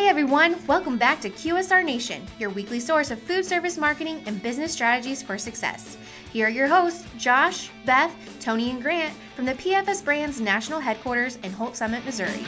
Hey everyone, welcome back to QSR Nation, your weekly source of food service marketing and business strategies for success. Here are your hosts, Josh, Beth, Tony, and Grant from the PFS Brands National Headquarters in Holt Summit, Missouri.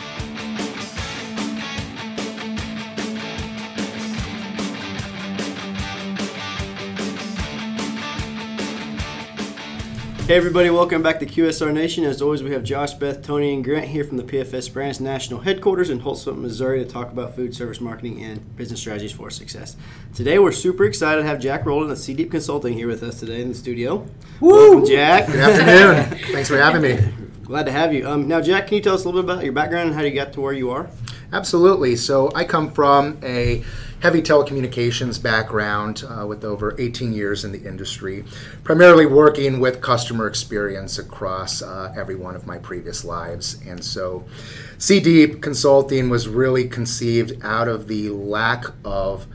Hey everybody, welcome back to QSR Nation. As always, we have Josh, Beth, Tony, and Grant here from the PFS Brands National Headquarters in Holt Summit, Missouri to talk about food service marketing and business strategies for success. Today, we're super excited to have Jack Roland at SeeDeep Consulting here with us today in the studio. Woo! Welcome, Jack. Good afternoon. Thanks for having me. Glad to have you. Now, Jack, can you tell us a little bit about your background and how you got to where you are? Absolutely. So I come from a heavy telecommunications background with over 18 years in the industry, primarily working with customer experience across every one of my previous lives. And so SeeDeep Consulting was really conceived out of the lack of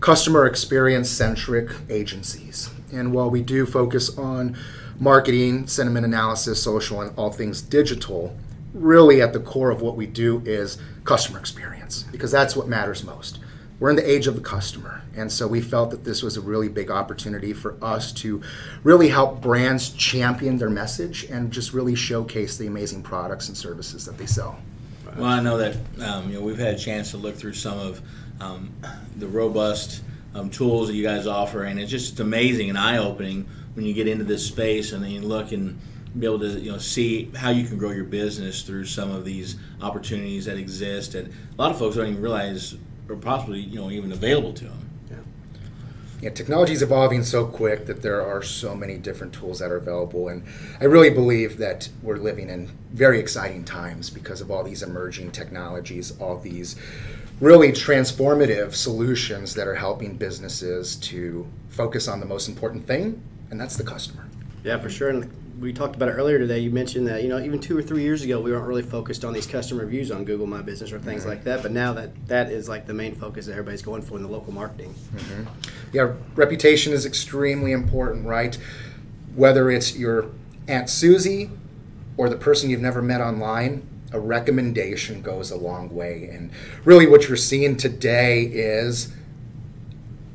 customer experience-centric agencies. And while we do focus on marketing, sentiment analysis, social, and all things digital, really at the core of what we do is customer experience, because that's what matters most. We're in the age of the customer, and so we felt that this was a really big opportunity for us to really help brands champion their message and just really showcase the amazing products and services that they sell. Well, I know that we've had a chance to look through some of the robust tools that you guys offer, and it's just amazing and eye-opening when you get into this space and then you look and be able to see how you can grow your business through some of these opportunities that exist, and a lot of folks don't even realize or possibly even available to them. Yeah, technology is evolving so quick that there are so many different tools that are available, and I really believe that we're living in very exciting times because of all these emerging technologies, all these really transformative solutions that are helping businesses to focus on the most important thing, and that's the customer. Yeah, for sure. And we talked about it earlier today. You mentioned that even 2 or 3 years ago we weren't really focused on these customer reviews on Google My Business or things like that, but now that is like the main focus that everybody's going for in the local marketing. Yeah, reputation is extremely important, right? Whether it's your Aunt Susie or the person you've never met online, a recommendation goes a long way. And really what you're seeing today is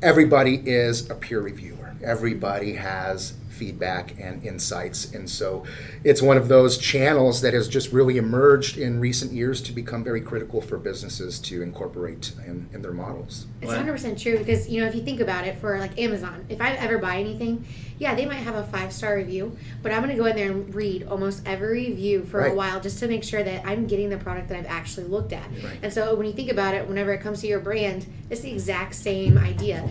everybody is a peer reviewer. Everybody has feedback and insights, and so it's one of those channels that has just really emerged in recent years to become very critical for businesses to incorporate in their models. It's 100% true, because if you think about it, for like Amazon, if I ever buy anything, yeah, they might have a 5-star review, but I'm going to go in there and read almost every review for a while just to make sure that I'm getting the product that I've actually looked at. And so when you think about it, whenever it comes to your brand, it's the exact same idea.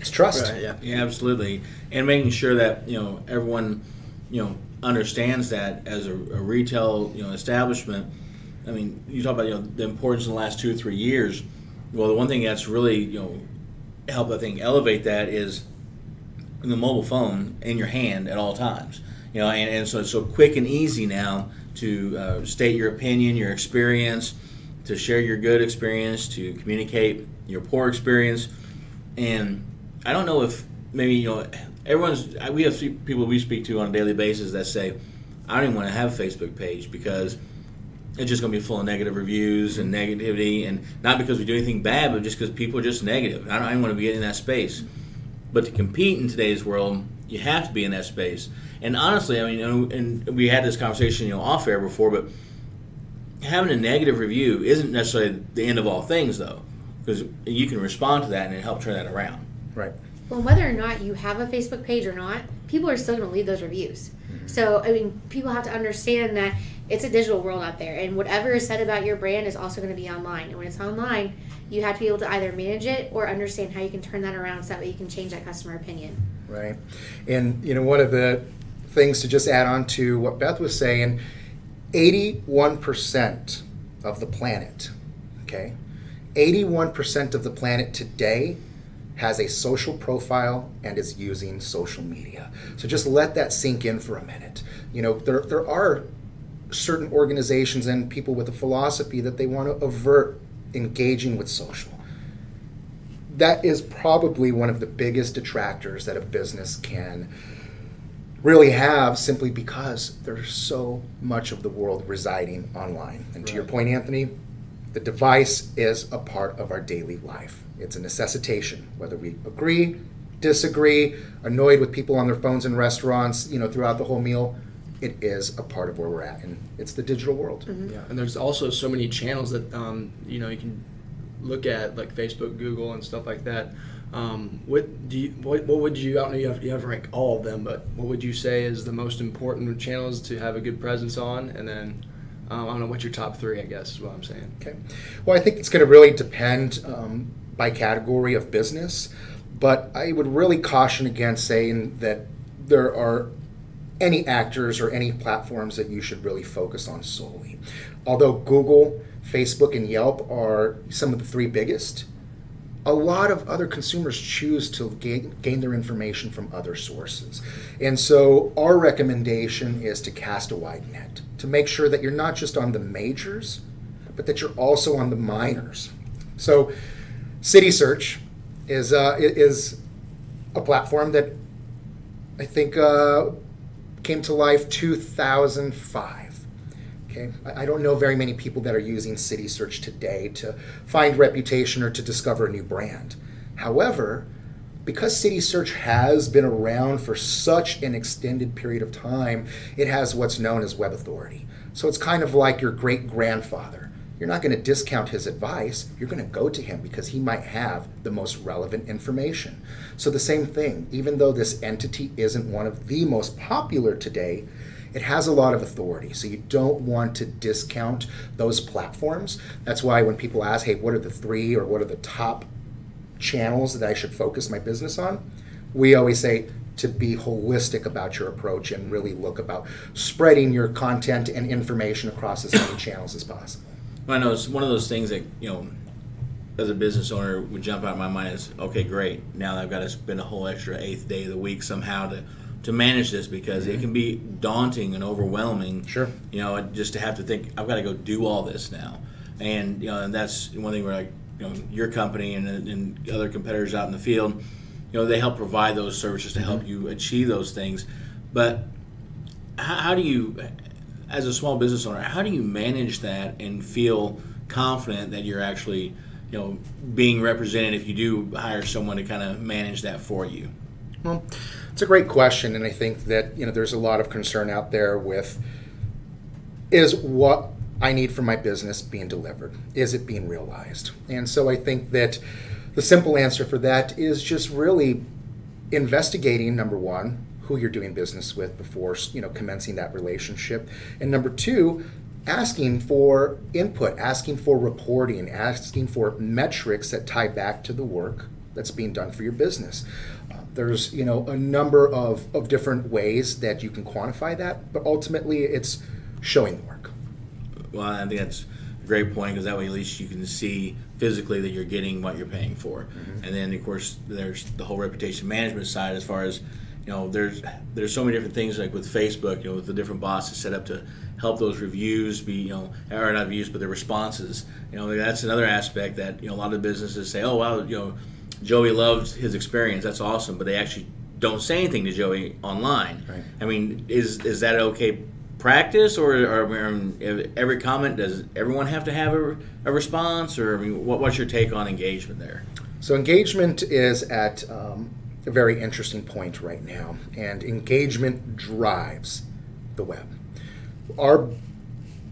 It's trust. Yeah, absolutely. And making sure that everyone understands that as a retail establishment. I mean, you talk about the importance in the last 2 or 3 years. Well, the one thing that's really helped, I think, elevate that is the mobile phone in your hand at all times. And so it's so quick and easy now to state your opinion, your experience, to share your good experience, to communicate your poor experience. And I don't know if maybe, we have people we speak to on a daily basis that say, I don't even want to have a Facebook page because it's just going to be full of negative reviews and negativity, and not because we do anything bad, but just because people are just negative. I don't even want to be in that space. But to compete in today's world, you have to be in that space. And honestly, I mean, and we had this conversation, off air before, but having a negative review isn't necessarily the end of all things, though, because you can respond to that and help turn that around. Right. Well, whether or not you have a Facebook page or not, people are still going to leave those reviews. So, I mean, people have to understand that it's a digital world out there, and whatever is said about your brand is also going to be online. And when it's online, you have to be able to either manage it or understand how you can turn that around so that way you can change that customer opinion. Right. And, one of the things to just add on to what Beth was saying, 81% of the planet, 81% of the planet today has a social profile and is using social media. So just let that sink in for a minute. There are certain organizations and people with a philosophy that they want to avert engaging with social. That is probably one of the biggest detractors that a business can really have, simply because there's so much of the world residing online. And to your point, Anthony, The device is a part of our daily life. It's a necessitation, whether we agree, disagree, annoyed with people on their phones in restaurants, throughout the whole meal. It is a part of where we're at, and it's the digital world. Mm-hmm. Yeah, and there's also so many channels that you can look at, like Facebook, Google, and stuff like that. What would you? I don't know. You have to rank all of them, but what would you say is the most important channels to have a good presence on? And then I don't know, what's your top three, I guess, is what I'm saying. Okay. Well, I think it's going to really depend by category of business, but I would really caution against saying that there are any actors or any platforms that you should really focus on solely. Although Google, Facebook, and Yelp are some of the three biggest, a lot of other consumers choose to gain their information from other sources. And so our recommendation is to cast a wide net, to make sure that you're not just on the majors, but that you're also on the minors. So CitySearch is a platform that I think came to life 2005. Okay, I don't know very many people that are using CitySearch today to find reputation or to discover a new brand. However, because CitySearch has been around for such an extended period of time, it has what's known as web authority. So it's kind of like your great-grandfather. You're not going to discount his advice. You're going to go to him because he might have the most relevant information. So the same thing, even though this entity isn't one of the most popular today, it has a lot of authority. So you don't want to discount those platforms. That's why when people ask, hey, what are the three or what are the top channels that I should focus my business on? We always say to be holistic about your approach and really look about spreading your content and information across as many channels as possible. I know it's one of those things that, as a business owner would jump out of my mind is, okay, great, now I've got to spend a whole extra 8th day of the week somehow to manage this, because mm-hmm. it can be daunting and overwhelming. Sure. Just to have to think, I've got to go do all this now. And, and that's one thing where, like, your company and other competitors out in the field, they help provide those services to mm-hmm. help you achieve those things. But how do you, as a small business owner, how do you manage that and feel confident that you're actually, being represented if you do hire someone to kind of manage that for you? Well, it's a great question, and I think that, there's a lot of concern out there with, is what I need from my business being delivered? Is it being realized? And so I think that the simple answer for that is just really investigating, number one, who you're doing business with before commencing that relationship, and number two, asking for input, asking for reporting, asking for metrics that tie back to the work that's being done for your business. There's a number of different ways that you can quantify that, but ultimately it's showing the work. Well, I think that's a great point, because that way at least you can see physically that you're getting what you're paying for. Mm-hmm. And then of course there's the whole reputation management side, as far as there's so many different things, like with Facebook, with the different bots set up to help those reviews be, or not reviews, but their responses. That's another aspect that, a lot of businesses say, oh, wow, Joey loved his experience. That's awesome. But they actually don't say anything to Joey online. Right. I mean, is that okay practice, or every comment, does everyone have to have a response? Or I mean, what's your take on engagement there? So engagement is at a very interesting point right now, and engagement drives the web. Our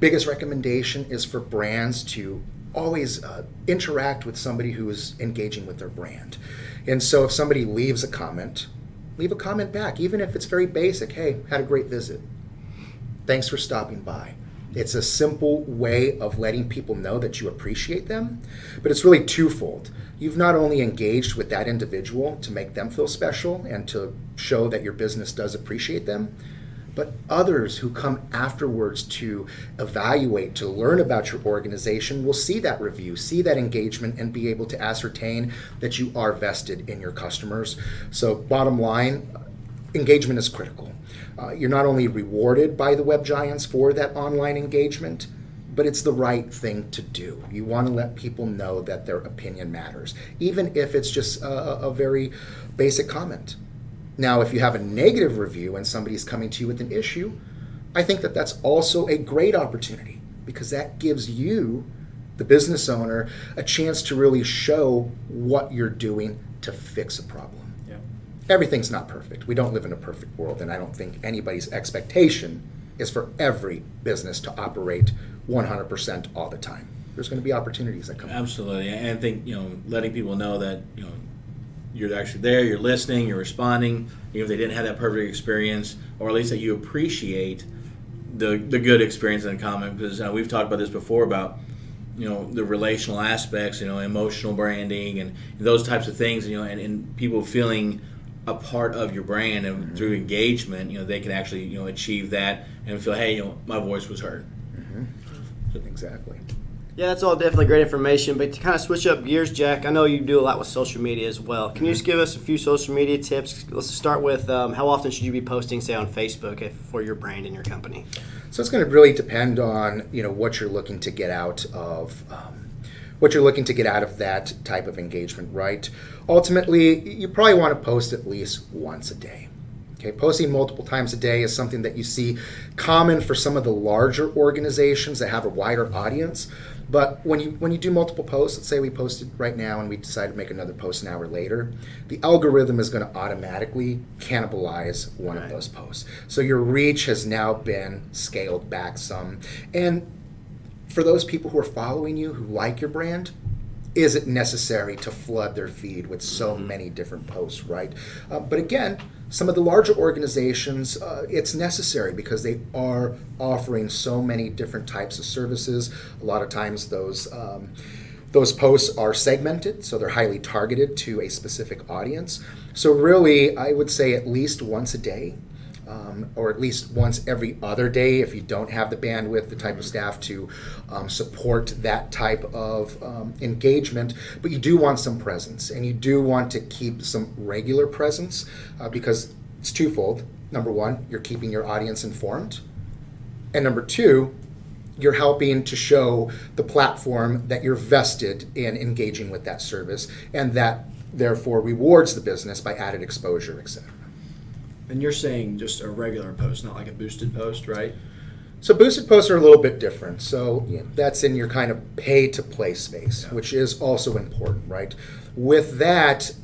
biggest recommendation is for brands to always interact with somebody who is engaging with their brand. And so if somebody leaves a comment, leave a comment back, even if it's very basic. Hey, had a great visit. Thanks for stopping by. It's a simple way of letting people know that you appreciate them, but it's really twofold. You've not only engaged with that individual to make them feel special and to show that your business does appreciate them, but others who come afterwards to evaluate, to learn about your organization, will see that review, see that engagement, and be able to ascertain that you are vested in your customers. So bottom line, engagement is critical. You're not only rewarded by the web giants for that online engagement, but it's the right thing to do. You want to let people know that their opinion matters, even if it's just a very basic comment. Now, if you have a negative review and somebody's coming to you with an issue, I think that that's also a great opportunity, because that gives you the business owner, a chance to really show what you're doing to fix a problem. Yeah. Everything's not perfect. We don't live in a perfect world, and I don't think anybody's expectation is for every business to operate 100% all the time. There's going to be opportunities that come up. Absolutely. And I think, you know, letting people know that, you know, you're actually there, you're listening, you're responding, even if they didn't have that perfect experience, or at least that you appreciate the good experience in common, because we've talked about this before about, you know, the relational aspects, you know, emotional branding and those types of things, you know, and people feeling a part of your brand, and mm-hmm. through engagement, you know, they can actually, you know, achieve that and feel, hey, you know, my voice was heard. Mm-hmm. So, exactly. Yeah, that's all definitely great information, but to kind of switch up gears, Jack, I know you do a lot with social media as well. Can you just give us a few social media tips? Let's start with how often should you be posting, say, on Facebook for your brand and your company? So it's going to really depend on, you know, what you're looking to get out of that type of engagement, right? Ultimately, you probably want to post at least once a day. Okay, posting multiple times a day is something that you see common for some of the larger organizations that have a wider audience. But when you do multiple posts, let's say we posted right now and we decide to make another post an hour later, the algorithm is going to automatically cannibalize one of those posts. So your reach has now been scaled back some. And for those people who are following you, who like your brand, is it necessary to flood their feed with so many different posts, right? But again, some of the larger organizations, it's necessary because they are offering so many different types of services. A lot of times those posts are segmented, so they're highly targeted to a specific audience. So really, I would say at least once a day, or at least once every other day if you don't have the bandwidth, the type of staff to support that type of engagement. But you do want some presence, and you do want to keep some regular presence because it's twofold. Number one, you're keeping your audience informed. And number two, you're helping to show the platform that you're vested in engaging with that service, and that therefore rewards the business by added exposure, etc. And you're saying just a regular post, not like a boosted post, right? So boosted posts are a little bit different. So that's in your kind of pay-to-play space, which is also important, right? With that,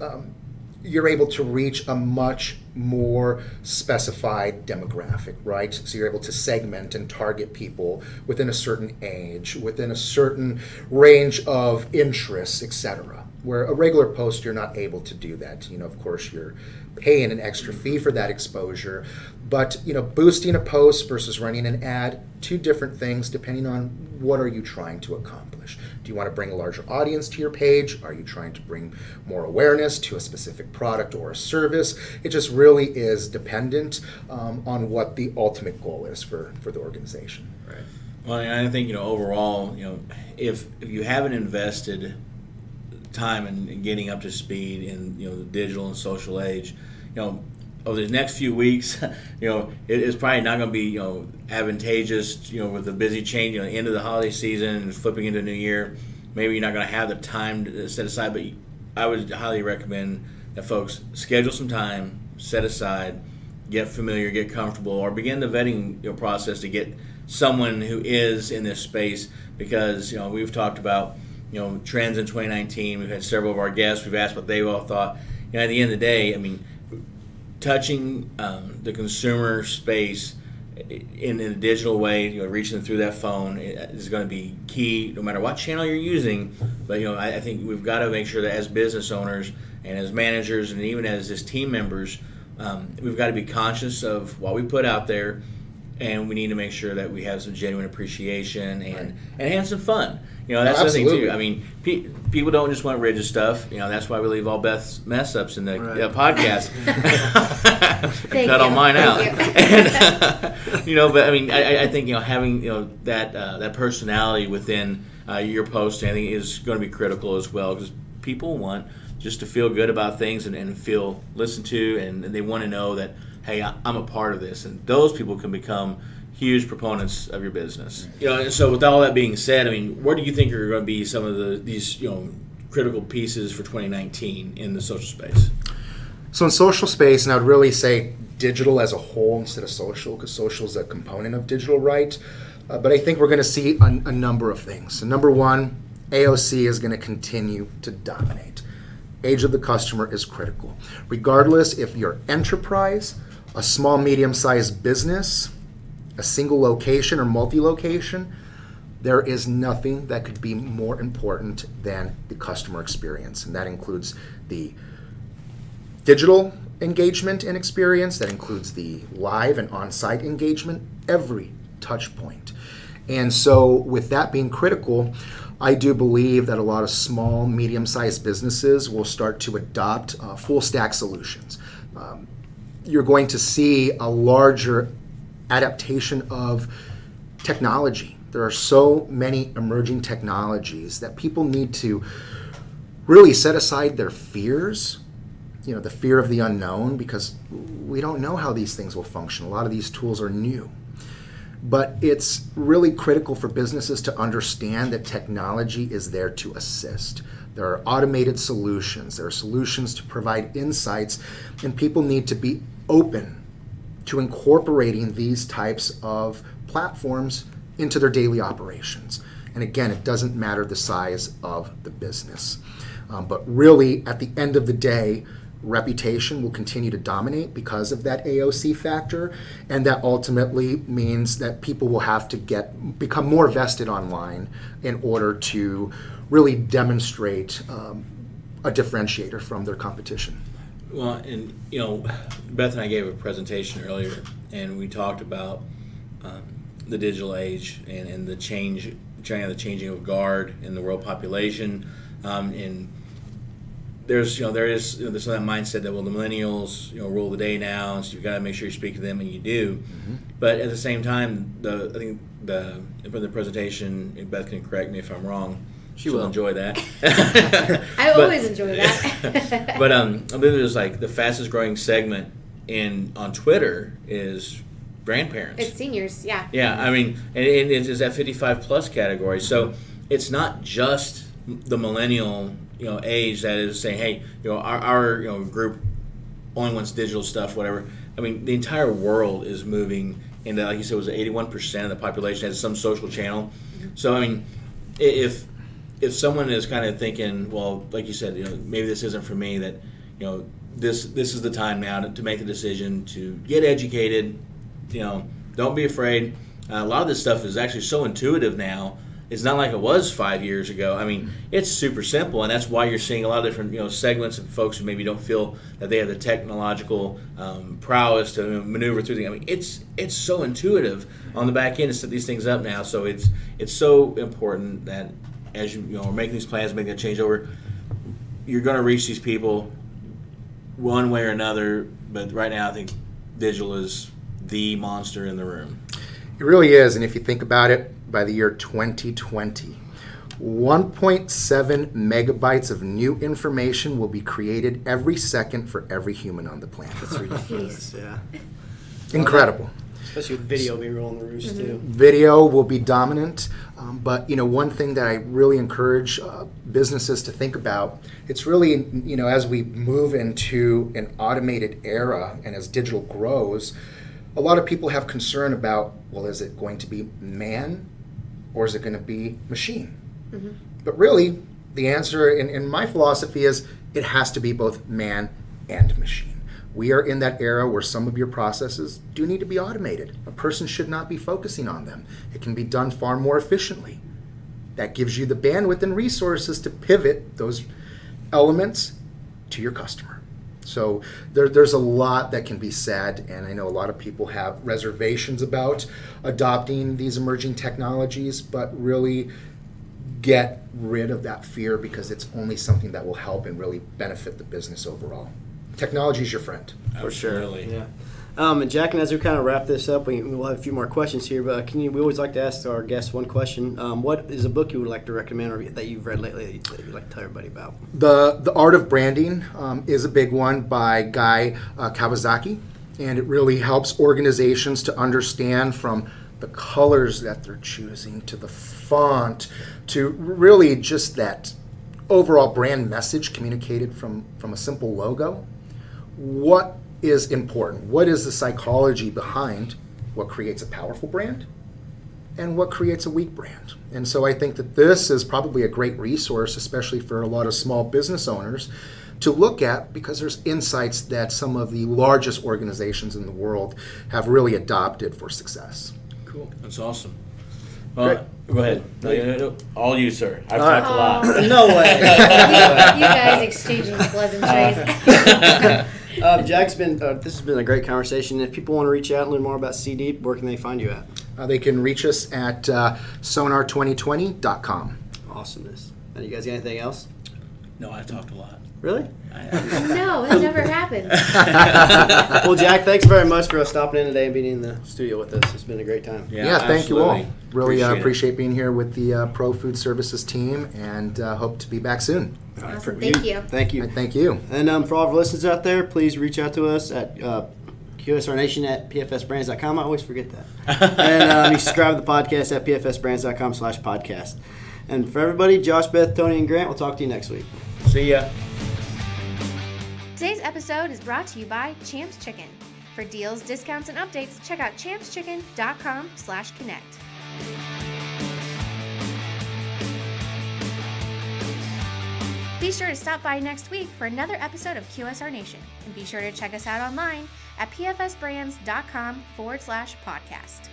you're able to reach a much more specified demographic, right? So you're able to segment and target people within a certain age, within a certain range of interests, etc. Where a regular post, you're not able to do that. You know, of course, you're paying an extra fee for that exposure. But, you know, boosting a post versus running an ad, two different things depending on what are you trying to accomplish. Do you want to bring a larger audience to your page? Are you trying to bring more awareness to a specific product or a service? It just really is dependent on what the ultimate goal is for the organization. Right. Well, and I think, you know, overall, you know, if you haven't invested time and getting up to speed in, you know, the digital and social age, you know, over the next few weeks, you know, it's probably not going to be, you know, advantageous, you know, with the busy change, you know, end of the holiday season and flipping into new year. Maybe you're not going to have the time to set aside, but I would highly recommend that folks schedule some time, set aside, get familiar, get comfortable, or begin the vetting, you know, process to get someone who is in this space, because, you know, we've talked about, you know, trends in 2019. We've had several of our guests. We've asked what they all thought. You know, at the end of the day, I mean, touching the consumer space in a digital way, you know, reaching them through that phone is going to be key, no matter what channel you're using. But, you know, I think we've got to make sure that as business owners and as managers and even as just team members, we've got to be conscious of what we put out there. And we need to make sure that we have some genuine appreciation and have some fun. You know, that's the thing too. I mean, people don't just want rigid stuff. You know, that's why we leave all Beth's mess ups in the podcast. Cut all mine out. And, you know, but I mean, I think, you know, having, you know, that personality within your post, I think, is going to be critical as well, because people want just to feel good about things and feel listened to, and they want to know that, hey, I'm a part of this, and those people can become huge proponents of your business. You know, so with all that being said, I mean, where do you think are going to be some of these, you know, critical pieces for 2019 in the social space? So in social space, and I would really say digital as a whole instead of social, because social is a component of digital, right? But I think we're going to see a number of things. So number one, AOC is going to continue to dominate. Age of the customer is critical. Regardless if you're enterprise, a small, medium-sized business, a single location or multi-location, there is nothing that could be more important than the customer experience. And that includes the digital engagement and experience, that includes the live and on-site engagement, every touch point. And so with that being critical, I do believe that a lot of small, medium-sized businesses will start to adopt full-stack solutions. You're going to see a larger adaptation of technology. There are so many emerging technologies that people need to really set aside their fears, you know, the fear of the unknown, because we don't know how these things will function. A lot of these tools are new. But it's really critical for businesses to understand that technology is there to assist. There are automated solutions. There are solutions to provide insights, and people need to be open to incorporating these types of platforms into their daily operations. And again, it doesn't matter the size of the business. But really, at the end of the day, reputation will continue to dominate because of that AOC factor, and that ultimately means that people will have to become more vested online in order to really demonstrate a differentiator from their competition. Well, and you know, Beth and I gave a presentation earlier, and we talked about the digital age and the changing of guard in the world population, and there's that mindset that, well, the millennials, you know, rule the day now, and so you've got to make sure you speak to them, and you do. Mm-hmm. But at the same time, I think the presentation, and Beth can correct me if I'm wrong. She'll enjoy that. I always enjoy that. But I believe there's like the fastest growing segment on Twitter is grandparents. It's seniors, yeah. Yeah, I mean, and it's that 55 plus category. So it's not just the millennial, you know, age that is saying, hey, you know, our you know, group only wants digital stuff, whatever. I mean, the entire world is moving into, like you said, it was 81% of the population has some social channel. So I mean, if someone is kind of thinking, well, like you said, you know, maybe this isn't for me, that, you know, this is the time now to make the decision to get educated. You know, don't be afraid. A lot of this stuff is actually so intuitive now. It's not like it was 5 years ago. I mean, it's super simple, and that's why you're seeing a lot of different, you know, segments of folks who maybe don't feel that they have the technological prowess to maneuver through things. I mean, it's so intuitive on the back end to set these things up now. So it's so important that as you know, are making these plans, making that changeover, you're going to reach these people one way or another. But right now, I think digital is the monster in the room. It really is, and if you think about it, by the year 2020, 1.7 megabytes of new information will be created every second for every human on the planet. That's ridiculous. Yeah. Incredible. Especially with video being rolling the roost, too. Video will be dominant, but you know, one thing that I really encourage businesses to think about, it's really, you know, as we move into an automated era and as digital grows, a lot of people have concern about, well, is it going to be man or is it going to be machine? Mm-hmm. But really, the answer in my philosophy is it has to be both man and machine. We are in that era where some of your processes do need to be automated. A person should not be focusing on them. It can be done far more efficiently. That gives you the bandwidth and resources to pivot those elements to your customer. So there's a lot that can be said, and I know a lot of people have reservations about adopting these emerging technologies, but really get rid of that fear, because it's only something that will help and really benefit the business overall. Technology is your friend. Absolutely. For sure. Yeah. And Jack, and as we kind of wrap this up, we'll have a few more questions here, but we always like to ask our guests one question. What is a book you would like to recommend or that you've read lately that you'd like to tell everybody about? The Art of Branding is a big one by Guy Kawasaki, and it really helps organizations to understand from the colors that they're choosing to the font to really just that overall brand message communicated from a simple logo. What is important? What is the psychology behind what creates a powerful brand and what creates a weak brand. And so I think that this is probably a great resource, especially for a lot of small business owners, to look at, because there's insights that some of the largest organizations in the world have really adopted for success. Cool. That's awesome. Well, go ahead. No, all you, sir. I've talked a lot. No way. You guys exchanging pleasantries. Jack's been, this has been a great conversation. If people want to reach out and learn more about SeeDeep, where can they find you at? They can reach us at sonar2020.com. Awesomeness. And you guys got anything else? No, I talked a lot. Really? No, that never happened. Well, Jack, thanks very much for stopping in today and being in the studio with us. It's been a great time. Yeah, thank you all. Really appreciate being here with the Pro Food Services team, and hope to be back soon. Awesome. Thank you. Thank you. Thank you. And for all of our listeners out there, please reach out to us at QSR Nation at pfsbrands.com. I always forget that. And you subscribe to the podcast at pfsbrands.com/podcast. And for everybody, Josh, Beth, Tony, and Grant, we'll talk to you next week. See ya. Today's episode is brought to you by Champs Chicken. For deals, discounts, and updates, check out champschicken.com/connect. Be sure to stop by next week for another episode of QSR Nation, and be sure to check us out online at pfsbrands.com/podcast.